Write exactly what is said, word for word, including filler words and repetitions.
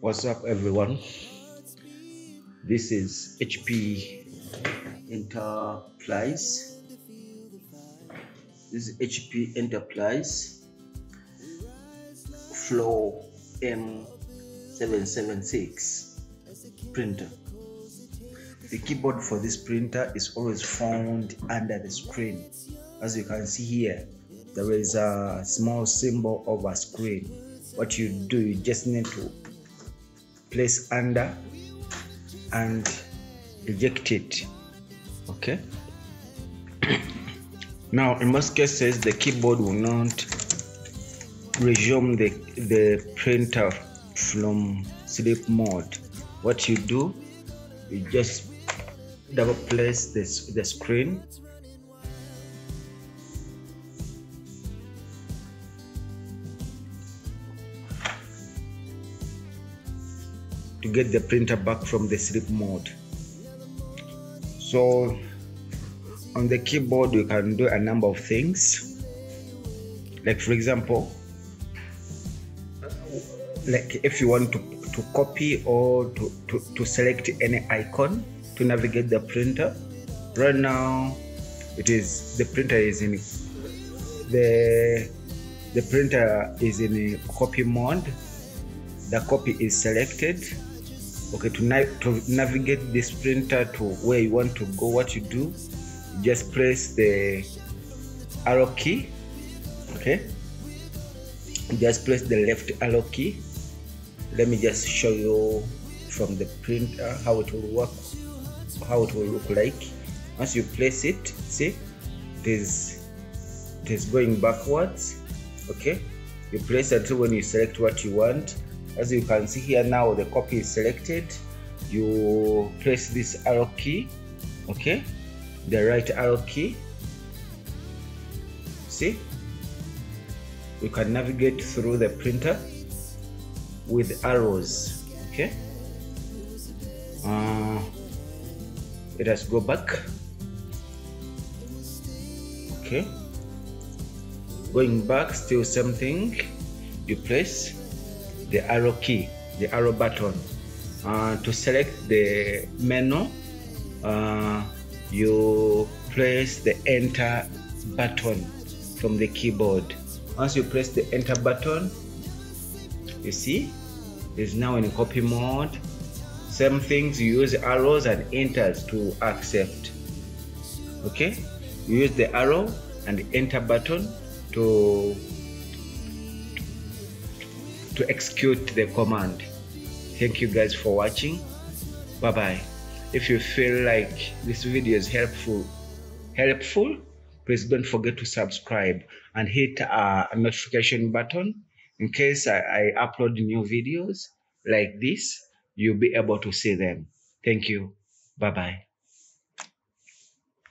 What's up, everyone? This is H P Enterprise. This is H P Enterprise Flow M seven seven six printer. The keyboard for this printer is always found under the screen. As you can see here, there is a small symbol of a screen. What you do, you just need to place under and eject it. Okay. Now, in most cases, the keyboard will not resume the the printer from sleep mode. What you do, you just double place this the screen. To get the printer back from the sleep mode. So on the keyboard you can do a number of things, like for example, like if you want to, to copy or to, to, to select any icon to navigate the printer. Right now it is the printer is in the the printer is in a copy mode. The copy is selected. Okay, to, na to navigate this printer to where you want to go, what you do, you just press the arrow key. Okay, you just press the left arrow key. Let me just show you from the printer how it will work, how it will look like. Once you place it, see, it is, it is going backwards. Okay, you place it until when you select what you want. As you can see here, now the copy is selected. You press this arrow key, okay, the right arrow key. See, you can navigate through the printer with arrows. Okay, uh, let us go back. Okay, going back, still same thing. You press the arrow key, the arrow button. Uh, to select the menu, uh, you press the enter button from the keyboard. Once you press the enter button, you see, it's now in copy mode. Same things, you use arrows and enters to accept. Okay, you use the arrow and the enter button to to execute the command. Thank you guys for watching. Bye bye. If you feel like this video is helpful helpful please don't forget to subscribe and hit a notification button in case I, I upload new videos like this. You'll be able to see them. Thank you. Bye bye.